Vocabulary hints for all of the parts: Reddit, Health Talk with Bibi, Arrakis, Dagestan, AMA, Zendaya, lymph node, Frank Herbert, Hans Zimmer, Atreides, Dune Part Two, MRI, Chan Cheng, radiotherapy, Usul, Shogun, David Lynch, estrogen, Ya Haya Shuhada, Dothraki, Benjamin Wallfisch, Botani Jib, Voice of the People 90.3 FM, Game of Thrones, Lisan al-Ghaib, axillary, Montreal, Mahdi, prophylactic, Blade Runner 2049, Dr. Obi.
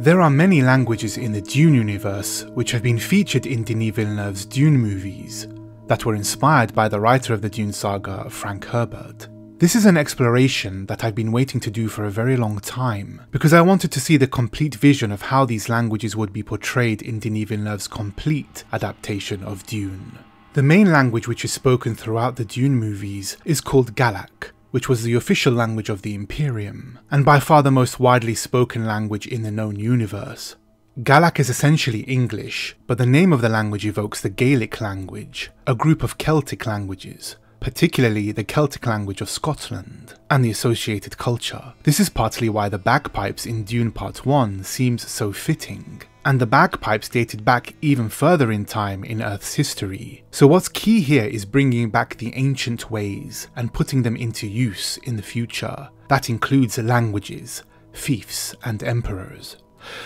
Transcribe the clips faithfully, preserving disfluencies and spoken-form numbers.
There are many languages in the Dune universe which have been featured in Denis Villeneuve's Dune movies, that were inspired by the writer of the Dune saga, Frank Herbert. This is an exploration that I've been waiting to do for a very long time, because I wanted to see the complete vision of how these languages would be portrayed in Denis Villeneuve's complete adaptation of Dune. The main language which is spoken throughout the Dune movies is called Galach, which was the official language of the Imperium, and by far the most widely spoken language in the known universe. Galach is essentially English, but the name of the language evokes the Gaelic language, a group of Celtic languages, particularly the Celtic language of Scotland, and the associated culture. This is partly why the bagpipes in Dune Part one seems so fitting, and the bagpipes dated back even further in time in Earth's history. So what's key here is bringing back the ancient ways and putting them into use in the future. That includes languages, fiefs, and emperors.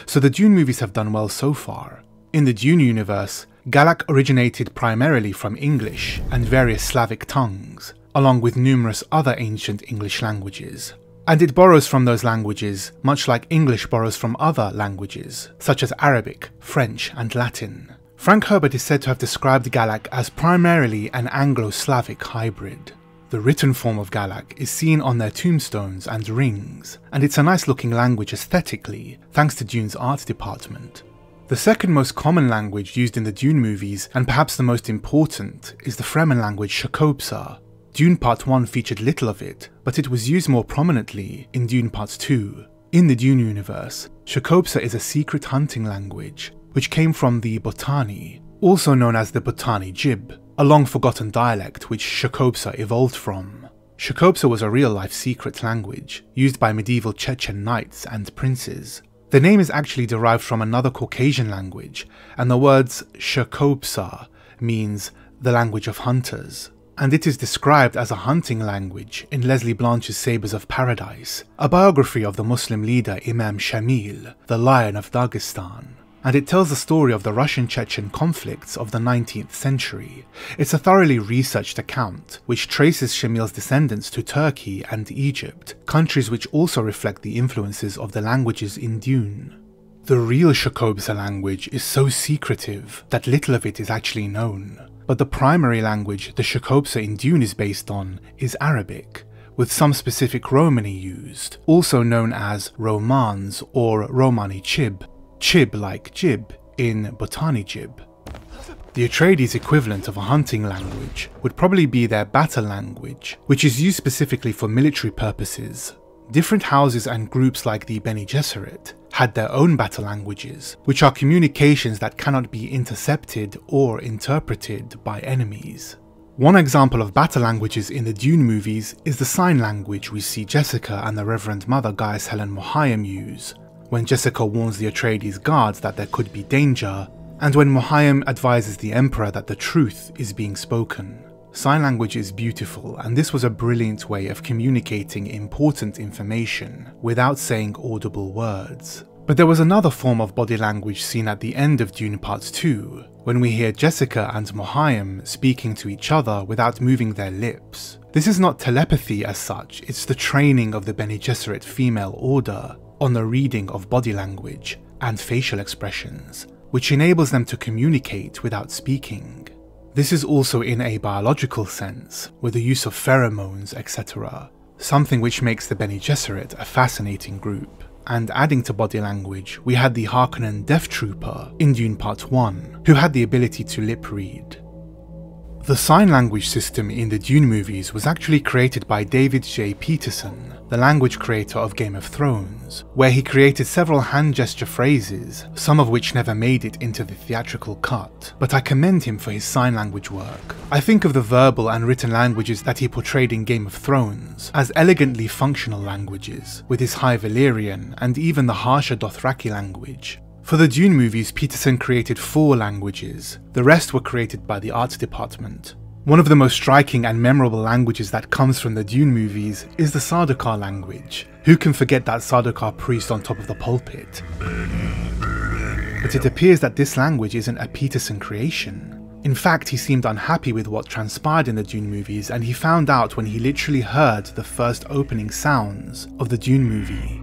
So the Dune movies have done well so far. In the Dune universe, Galach originated primarily from English and various Slavic tongues, along with numerous other ancient English languages. And it borrows from those languages, much like English borrows from other languages, such as Arabic, French, and Latin. Frank Herbert is said to have described Galach as primarily an Anglo-Slavic hybrid. The written form of Galach is seen on their tombstones and rings, and it's a nice-looking language aesthetically, thanks to Dune's art department. The second most common language used in the Dune movies, and perhaps the most important, is the Fremen language Chakobsa. Dune Part one featured little of it, but it was used more prominently in Dune Part two. In the Dune universe, Chakobsa is a secret hunting language, which came from the Botani, also known as the Botani Jib, a long-forgotten dialect which Chakobsa evolved from. Chakobsa was a real-life secret language, used by medieval Chechen knights and princes. The name is actually derived from another Caucasian language, and the words Chakobsa means the language of hunters. And it is described as a hunting language in Leslie Blanche's Sabres of Paradise, a biography of the Muslim leader Imam Shamil, the Lion of Dagestan. And it tells the story of the Russian-Chechen conflicts of the nineteenth century. It's a thoroughly researched account, which traces Shamil's descendants to Turkey and Egypt, countries which also reflect the influences of the languages in Dune. The real Chakobsa language is so secretive that little of it is actually known. But the primary language the Chakobsa in Dune is based on is Arabic, with some specific Romani used, also known as Romans or Romani Chib, Chib like Jib in Botani Jib. The Atreides equivalent of a hunting language would probably be their battle language, which is used specifically for military purposes. Different houses and groups like the Bene Gesserit had their own battle languages, which are communications that cannot be intercepted or interpreted by enemies. One example of battle languages in the Dune movies is the sign language we see Jessica and the Reverend Mother Gaius Helen Mohiam use, when Jessica warns the Atreides guards that there could be danger, and when Mohiam advises the Emperor that the truth is being spoken. Sign language is beautiful, and this was a brilliant way of communicating important information without saying audible words. But there was another form of body language seen at the end of Dune Part two, when we hear Jessica and Mohiam speaking to each other without moving their lips. This is not telepathy as such, it's the training of the Bene Gesserit female order on the reading of body language and facial expressions, which enables them to communicate without speaking. This is also in a biological sense, with the use of pheromones, et cetera, something which makes the Bene Gesserit a fascinating group. And adding to body language, we had the Harkonnen Death Trooper in Dune Part one, who had the ability to lip read. The sign language system in the Dune movies was actually created by David J. Peterson, the language creator of Game of Thrones, where he created several hand gesture phrases, some of which never made it into the theatrical cut, but I commend him for his sign language work. I think of the verbal and written languages that he portrayed in Game of Thrones as elegantly functional languages, with his High Valyrian and even the harsher Dothraki language. For the Dune movies, Peterson created four languages, the rest were created by the art department. One of the most striking and memorable languages that comes from the Dune movies is the Sardaukar language. Who can forget that Sardaukar priest on top of the pulpit? But it appears that this language isn't a Peterson creation. In fact, he seemed unhappy with what transpired in the Dune movies, and he found out when he literally heard the first opening sounds of the Dune movie.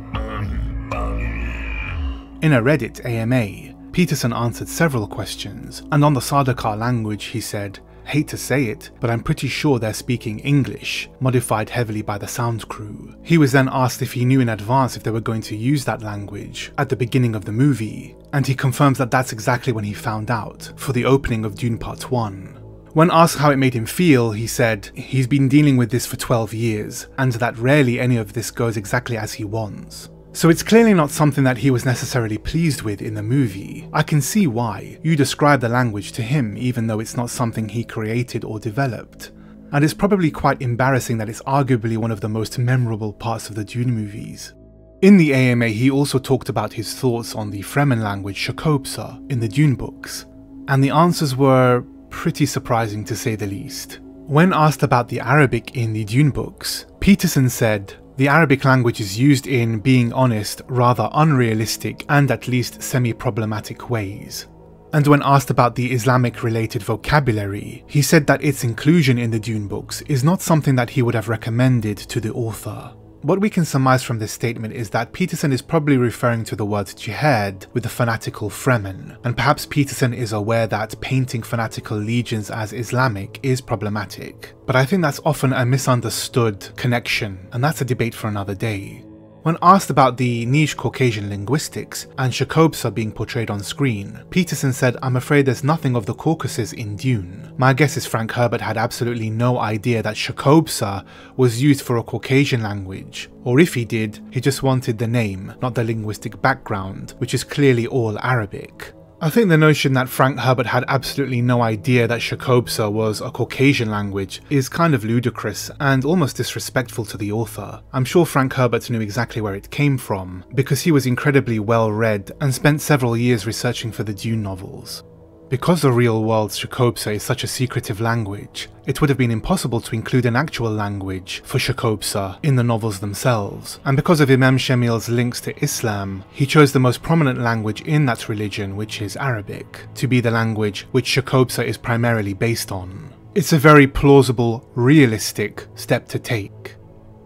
In a Reddit A M A, Peterson answered several questions, and on the Sardaukar language he said, "Hate to say it, but I'm pretty sure they're speaking English, modified heavily by the sound crew." He was then asked if he knew in advance if they were going to use that language at the beginning of the movie, and he confirms that that's exactly when he found out, for the opening of Dune Part one. When asked how it made him feel, he said, "He's been dealing with this for twelve years, and that rarely any of this goes exactly as he wants." So it's clearly not something that he was necessarily pleased with in the movie. I can see why. You describe the language to him, even though it's not something he created or developed. And it's probably quite embarrassing that it's arguably one of the most memorable parts of the Dune movies. In the A M A, he also talked about his thoughts on the Fremen language Chakobsa in the Dune books, and the answers were pretty surprising to say the least. When asked about the Arabic in the Dune books, Peterson said, "The Arabic language is used in, being honest, rather unrealistic and at least semi-problematic ways." And when asked about the Islamic-related vocabulary, he said that its inclusion in the Dune books is not something that he would have recommended to the author. What we can surmise from this statement is that Peterson is probably referring to the word jihad with the fanatical Fremen, and perhaps Peterson is aware that painting fanatical legions as Islamic is problematic. But I think that's often a misunderstood connection, and that's a debate for another day. When asked about the niche Caucasian linguistics and Chakobsa being portrayed on screen, Peterson said, "I'm afraid there's nothing of the Caucasus in Dune. My guess is Frank Herbert had absolutely no idea that Chakobsa was used for a Caucasian language, or if he did, he just wanted the name, not the linguistic background, which is clearly all Arabic." I think the notion that Frank Herbert had absolutely no idea that Chakobsa was a Caucasian language is kind of ludicrous and almost disrespectful to the author. I'm sure Frank Herbert knew exactly where it came from, because he was incredibly well read and spent several years researching for the Dune novels. Because the real world's Chakobsa is such a secretive language, it would have been impossible to include an actual language for Chakobsa in the novels themselves, and because of Imam Shamil's links to Islam, he chose the most prominent language in that religion, which is Arabic, to be the language which Chakobsa is primarily based on. It's a very plausible, realistic step to take.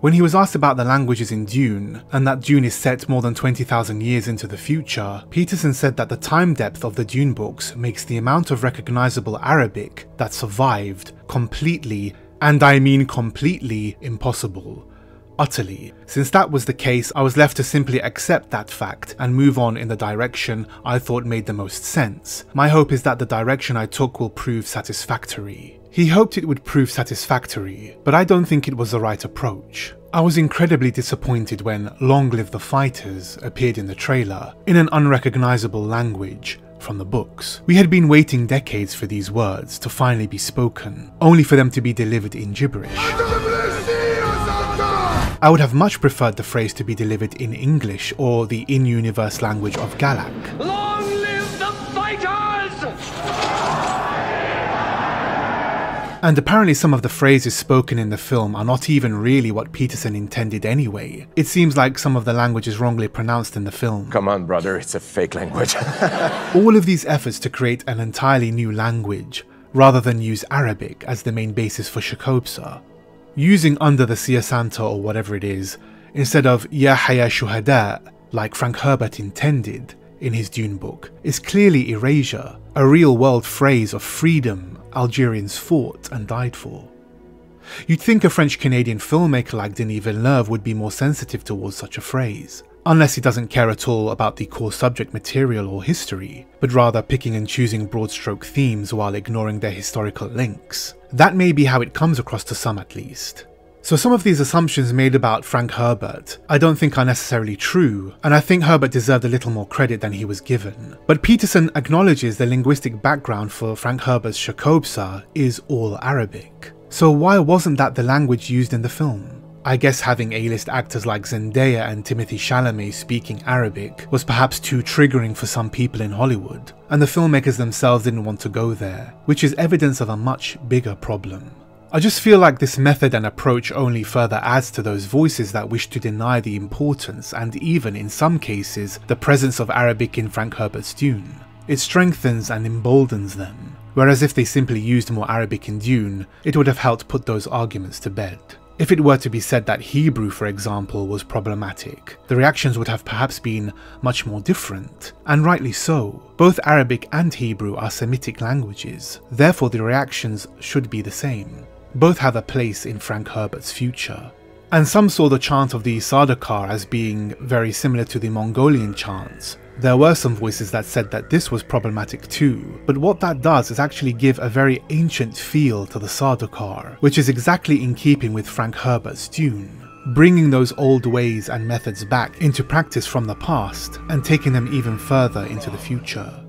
When he was asked about the languages in Dune, and that Dune is set more than twenty thousand years into the future, Peterson said that the time depth of the Dune books makes the amount of recognisable Arabic that survived completely, and I mean completely, impossible. Utterly. Since that was the case, I was left to simply accept that fact and move on in the direction I thought made the most sense. My hope is that the direction I took will prove satisfactory. He hoped it would prove satisfactory, but I don't think it was the right approach. I was incredibly disappointed when Long Live the Fighters appeared in the trailer, in an unrecognisable language from the books. We had been waiting decades for these words to finally be spoken, only for them to be delivered in gibberish. I would have much preferred the phrase to be delivered in English or the in-universe language of Galach. Long live the fighters! And apparently some of the phrases spoken in the film are not even really what Peterson intended anyway. It seems like some of the language is wrongly pronounced in the film. Come on, brother, it's a fake language. All of these efforts to create an entirely new language, rather than use Arabic as the main basis for Chakobsa. Using Under the Sea Santa or whatever it is, instead of Ya Haya Shuhada, like Frank Herbert intended in his Dune book, is clearly erasure, a real-world phrase of freedom Algerians fought and died for. You'd think a French-Canadian filmmaker like Denis Villeneuve would be more sensitive towards such a phrase, unless he doesn't care at all about the core subject material or history, but rather picking and choosing broad-stroke themes while ignoring their historical links. That may be how it comes across to some at least. So some of these assumptions made about Frank Herbert I don't think are necessarily true, and I think Herbert deserved a little more credit than he was given. But Peterson acknowledges the linguistic background for Frank Herbert's Chakobsa is all Arabic. So why wasn't that the language used in the film? I guess having A-list actors like Zendaya and Timothée Chalamet speaking Arabic was perhaps too triggering for some people in Hollywood, and the filmmakers themselves didn't want to go there, which is evidence of a much bigger problem. I just feel like this method and approach only further adds to those voices that wish to deny the importance and even, in some cases, the presence of Arabic in Frank Herbert's Dune. It strengthens and emboldens them, whereas if they simply used more Arabic in Dune, it would have helped put those arguments to bed. If it were to be said that Hebrew, for example, was problematic, the reactions would have perhaps been much more different, and rightly so. Both Arabic and Hebrew are Semitic languages, therefore the reactions should be the same. Both have a place in Frank Herbert's future. And some saw the chant of the Sardaukar as being very similar to the Mongolian chants. There were some voices that said that this was problematic too, but what that does is actually give a very ancient feel to the Sardaukar, which is exactly in keeping with Frank Herbert's Dune, bringing those old ways and methods back into practice from the past and taking them even further into the future.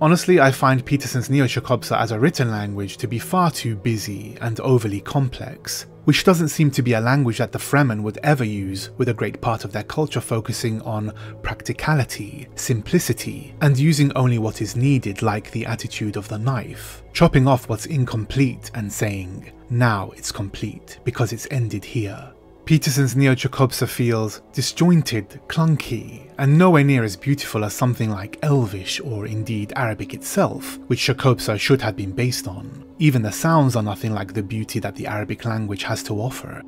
Honestly, I find Peterson's Neo-Chakobsa as a written language to be far too busy and overly complex, which doesn't seem to be a language that the Fremen would ever use, with a great part of their culture focusing on practicality, simplicity, and using only what is needed, like the attitude of the knife, chopping off what's incomplete and saying, "Now it's complete, because it's ended here." Peterson's Neo-Chakobsa feels disjointed, clunky, and nowhere near as beautiful as something like Elvish or indeed Arabic itself, which Chakobsa should have been based on. Even the sounds are nothing like the beauty that the Arabic language has to offer.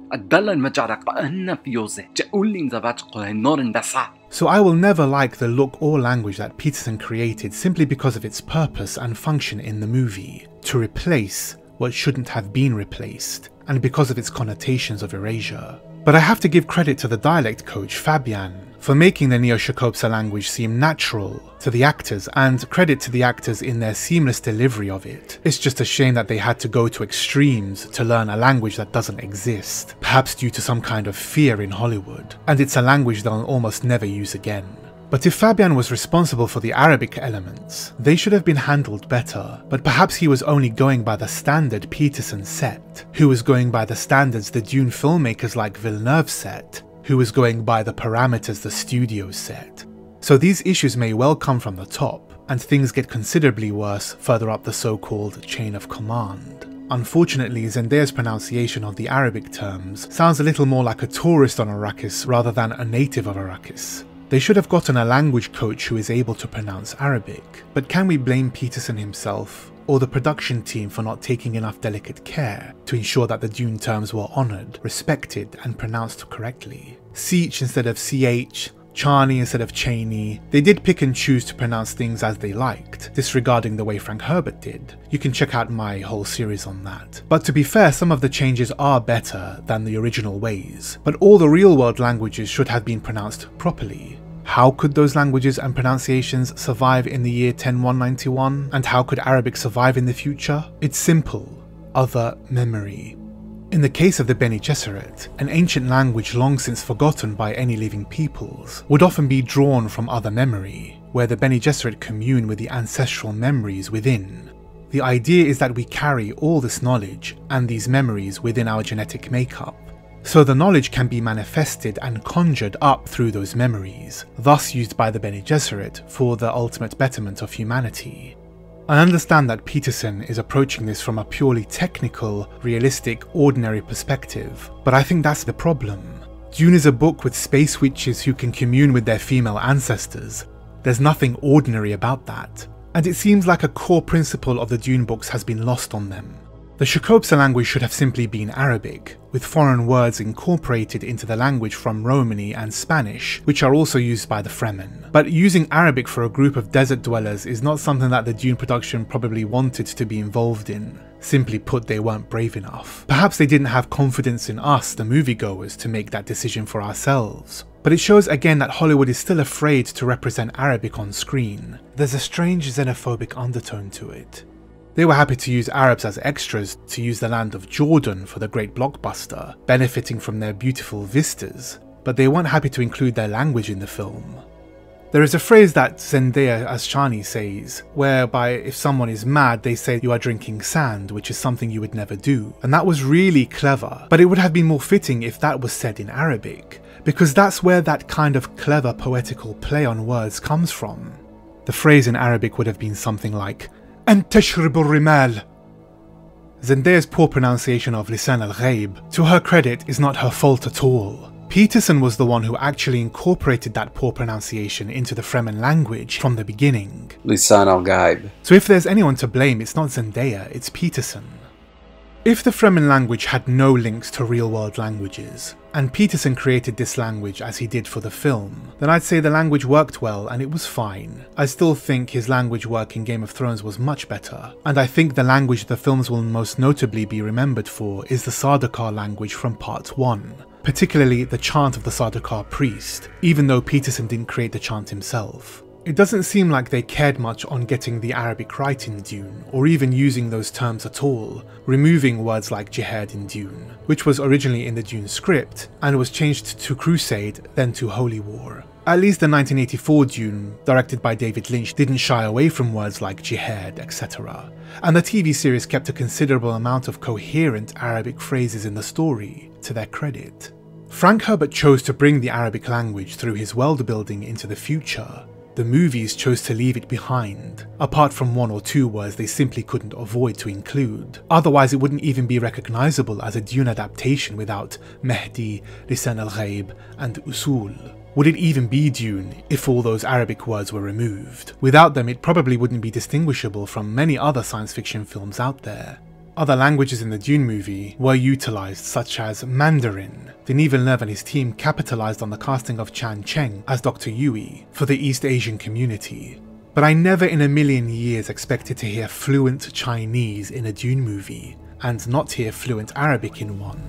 So I will never like the look or language that Peterson created simply because of its purpose and function in the movie, to replace what shouldn't have been replaced, and because of its connotations of erasure. But I have to give credit to the dialect coach, Fabian, for making the Neo-Chakobsa language seem natural to the actors, and credit to the actors in their seamless delivery of it. It's just a shame that they had to go to extremes to learn a language that doesn't exist, perhaps due to some kind of fear in Hollywood, and it's a language they'll almost never use again. But if Fabian was responsible for the Arabic elements, they should have been handled better, but perhaps he was only going by the standard Peterson set, who was going by the standards the Dune filmmakers like Villeneuve set, who was going by the parameters the studio set. So these issues may well come from the top, and things get considerably worse further up the so-called chain of command. Unfortunately, Zendaya's pronunciation of the Arabic terms sounds a little more like a tourist on Arrakis rather than a native of Arrakis. They should have gotten a language coach who is able to pronounce Arabic, but can we blame Peterson himself or the production team for not taking enough delicate care to ensure that the Dune terms were honoured, respected and pronounced correctly? Seech instead of C H, Chani instead of Cheney. They did pick and choose to pronounce things as they liked, disregarding the way Frank Herbert did. You can check out my whole series on that. But to be fair, some of the changes are better than the original ways, but all the real-world languages should have been pronounced properly. How could those languages and pronunciations survive in the year ten one ninety-one? And how could Arabic survive in the future? It's simple. Other memory. In the case of the Bene Gesserit, an ancient language long since forgotten by any living peoples would often be drawn from other memory, where the Bene Gesserit commune with the ancestral memories within. The idea is that we carry all this knowledge and these memories within our genetic makeup. So the knowledge can be manifested and conjured up through those memories, thus used by the Bene Gesserit for the ultimate betterment of humanity. I understand that Peterson is approaching this from a purely technical, realistic, ordinary perspective, but I think that's the problem. Dune is a book with space witches who can commune with their female ancestors. There's nothing ordinary about that, and it seems like a core principle of the Dune books has been lost on them. The Chakobsa language should have simply been Arabic, with foreign words incorporated into the language from Romani and Spanish, which are also used by the Fremen. But using Arabic for a group of desert dwellers is not something that the Dune production probably wanted to be involved in. Simply put, they weren't brave enough. Perhaps they didn't have confidence in us, the moviegoers, to make that decision for ourselves. But it shows again that Hollywood is still afraid to represent Arabic on screen. There's a strange xenophobic undertone to it. They were happy to use Arabs as extras to use the land of Jordan for the great blockbuster, benefiting from their beautiful vistas, but they weren't happy to include their language in the film. There is a phrase that Zendaya as Chani says, whereby if someone is mad they say you are drinking sand, which is something you would never do, and that was really clever, but it would have been more fitting if that was said in Arabic, because that's where that kind of clever poetical play on words comes from. The phrase in Arabic would have been something like and Tashribul Rimal. Zendaya's poor pronunciation of Lisan al-Ghaib, to her credit, is not her fault at all. Peterson was the one who actually incorporated that poor pronunciation into the Fremen language from the beginning. Lisan al-Ghaib. So if there's anyone to blame, it's not Zendaya, it's Peterson. If the Fremen language had no links to real-world languages, and Peterson created this language as he did for the film, then I'd say the language worked well and it was fine. I still think his language work in Game of Thrones was much better, and I think the language the films will most notably be remembered for is the Sardaukar language from part one, particularly the chant of the Sardaukar priest, even though Peterson didn't create the chant himself. It doesn't seem like they cared much on getting the Arabic right in Dune, or even using those terms at all, removing words like jihad in Dune, which was originally in the Dune script, and was changed to crusade, then to holy war. At least the nineteen eighty-four Dune, directed by David Lynch, didn't shy away from words like jihad, et cetera, and the T V series kept a considerable amount of coherent Arabic phrases in the story, to their credit. Frank Herbert chose to bring the Arabic language through his world building into the future. The movies chose to leave it behind, apart from one or two words they simply couldn't avoid to include, otherwise it wouldn't even be recognisable as a Dune adaptation without Mahdi, Lisan al-Ghaib and Usul. Would it even be Dune if all those Arabic words were removed? Without them it probably wouldn't be distinguishable from many other science fiction films out there. Other languages in the Dune movie were utilised, such as Mandarin. Denis Villeneuve and his team capitalised on the casting of Chan Cheng as Doctor Yui for the East Asian community. But I never in a million years expected to hear fluent Chinese in a Dune movie, and not hear fluent Arabic in one.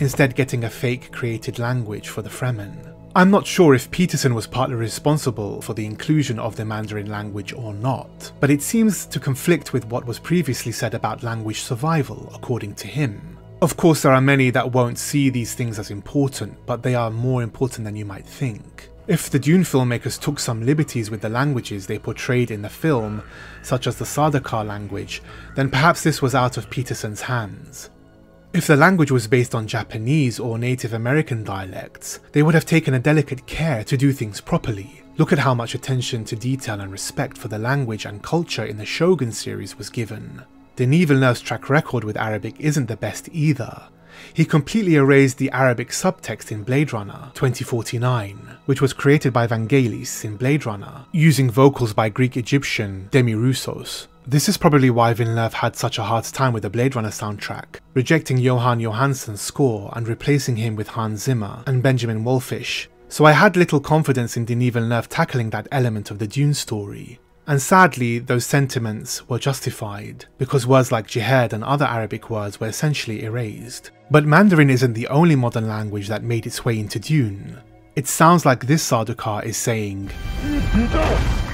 Instead getting a fake created language for the Fremen. I'm not sure if Peterson was partly responsible for the inclusion of the Mandarin language or not, but it seems to conflict with what was previously said about language survival, according to him. Of course, there are many that won't see these things as important, but they are more important than you might think. If the Dune filmmakers took some liberties with the languages they portrayed in the film, such as the Sardaukar language, then perhaps this was out of Peterson's hands. If the language was based on Japanese or Native American dialects, they would have taken a delicate care to do things properly. Look at how much attention to detail and respect for the language and culture in the Shogun series was given. Denis Villeneuve's track record with Arabic isn't the best either. He completely erased the Arabic subtext in Blade Runner twenty forty-nine, which was created by Vangelis in Blade Runner, using vocals by Greek Egyptian Demis Roussos. This is probably why Villeneuve had such a hard time with the Blade Runner soundtrack, rejecting Johan Johansson's score and replacing him with Hans Zimmer and Benjamin Wallfisch, so I had little confidence in Denis Villeneuve tackling that element of the Dune story. And sadly, those sentiments were justified, because words like jihad and other Arabic words were essentially erased. But Mandarin isn't the only modern language that made its way into Dune. It sounds like this Sardaukar is saying,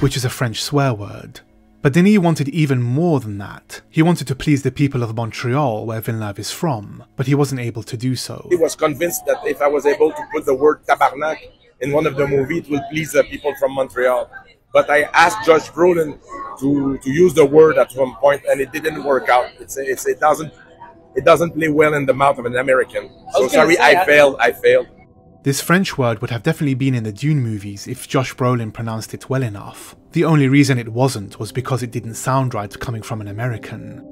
which is a French swear word. But Denis wanted even more than that. He wanted to please the people of Montreal, where Villeneuve is from, but he wasn't able to do so. He was convinced that if I was able to put the word tabarnak in one of the movies, it would please the people from Montreal. But I asked Josh Brolin to, to use the word at one point, and it didn't work out. It's, it's, it, doesn't, it doesn't play well in the mouth of an American. So I sorry, I that. failed, I failed. This French word would have definitely been in the Dune movies if Josh Brolin pronounced it well enough. The only reason it wasn't was because it didn't sound right coming from an American.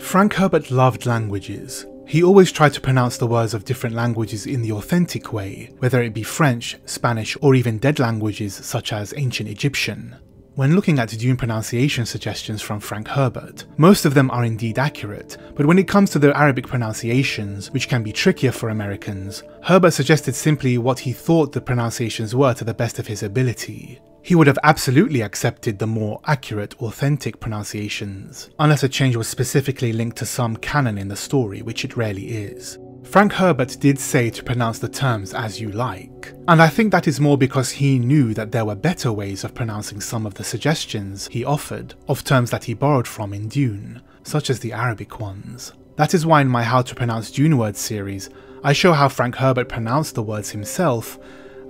Frank Herbert loved languages. He always tried to pronounce the words of different languages in the authentic way, whether it be French, Spanish, or even dead languages such as ancient Egyptian. When looking at Dune pronunciation suggestions from Frank Herbert, most of them are indeed accurate, but when it comes to the Arabic pronunciations, which can be trickier for Americans, Herbert suggested simply what he thought the pronunciations were to the best of his ability. He would have absolutely accepted the more accurate, authentic pronunciations, unless a change was specifically linked to some canon in the story, which it rarely is. Frank Herbert did say to pronounce the terms as you like, and I think that is more because he knew that there were better ways of pronouncing some of the suggestions he offered of terms that he borrowed from in Dune, such as the Arabic ones. That is why in my How to Pronounce Dune Words series, I show how Frank Herbert pronounced the words himself,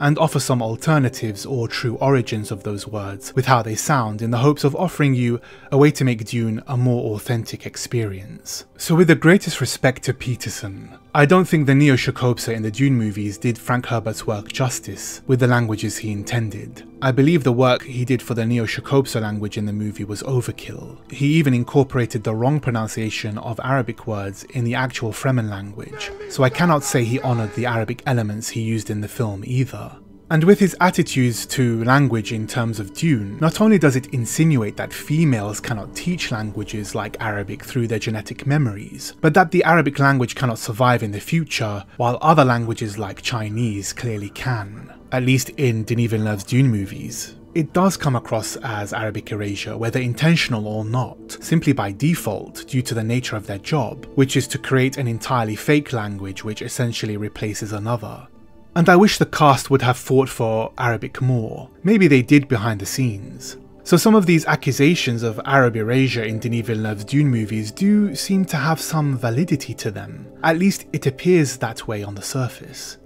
and offer some alternatives or true origins of those words with how they sound in the hopes of offering you a way to make Dune a more authentic experience. So with the greatest respect to Peterson, I don't think the Neo-Chakobsa in the Dune movies did Frank Herbert's work justice with the languages he intended. I believe the work he did for the Neo-Chakobsa language in the movie was overkill. He even incorporated the wrong pronunciation of Arabic words in the actual Fremen language, so I cannot say he honoured the Arabic elements he used in the film either. And with his attitudes to language in terms of Dune, not only does it insinuate that females cannot teach languages like Arabic through their genetic memories, but that the Arabic language cannot survive in the future, while other languages like Chinese clearly can, at least in Denis Villeneuve's Dune movies. It does come across as Arabic erasure, whether intentional or not, simply by default due to the nature of their job, which is to create an entirely fake language which essentially replaces another. And I wish the cast would have fought for Arabic more. Maybe they did behind the scenes. So some of these accusations of Arab erasure in Denis Villeneuve's Dune movies do seem to have some validity to them. At least it appears that way on the surface.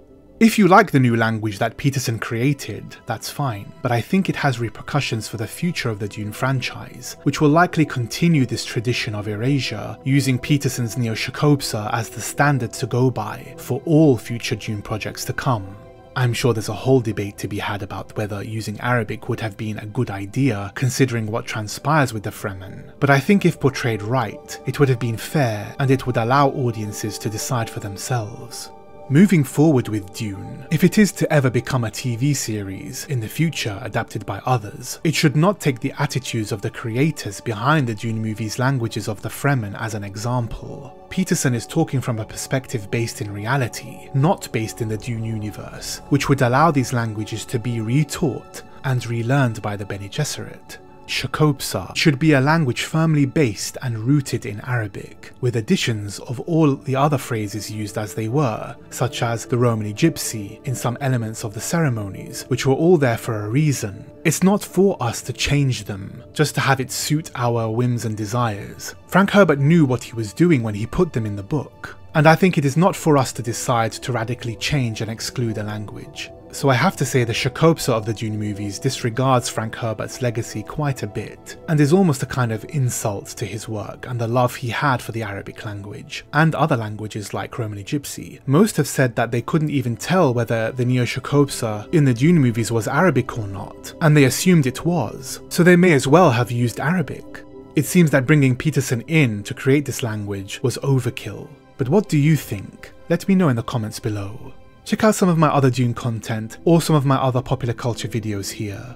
If you like the new language that Peterson created, that's fine, but I think it has repercussions for the future of the Dune franchise, which will likely continue this tradition of erasure, using Peterson's Neo-Chakobsa as the standard to go by for all future Dune projects to come. I'm sure there's a whole debate to be had about whether using Arabic would have been a good idea considering what transpires with the Fremen, but I think if portrayed right, it would have been fair and it would allow audiences to decide for themselves. Moving forward with Dune, if it is to ever become a T V series in the future adapted by others, it should not take the attitudes of the creators behind the Dune movies' languages of the Fremen as an example. Peterson is talking from a perspective based in reality, not based in the Dune universe, which would allow these languages to be retaught and relearned by the Bene Gesserit. Chakobsa should be a language firmly based and rooted in Arabic, with additions of all the other phrases used as they were, such as the Romani Gypsy in some elements of the ceremonies, which were all there for a reason. It's not for us to change them, just to have it suit our whims and desires. Frank Herbert knew what he was doing when he put them in the book, and I think it is not for us to decide to radically change and exclude a language. So I have to say the Chakobsa of the Dune movies disregards Frank Herbert's legacy quite a bit, and is almost a kind of insult to his work and the love he had for the Arabic language, and other languages like Romani Gypsy. Most have said that they couldn't even tell whether the Neo-Chakobsa in the Dune movies was Arabic or not, and they assumed it was, so they may as well have used Arabic. It seems that bringing Peterson in to create this language was overkill. But what do you think? Let me know in the comments below. Check out some of my other Dune content or some of my other popular culture videos here.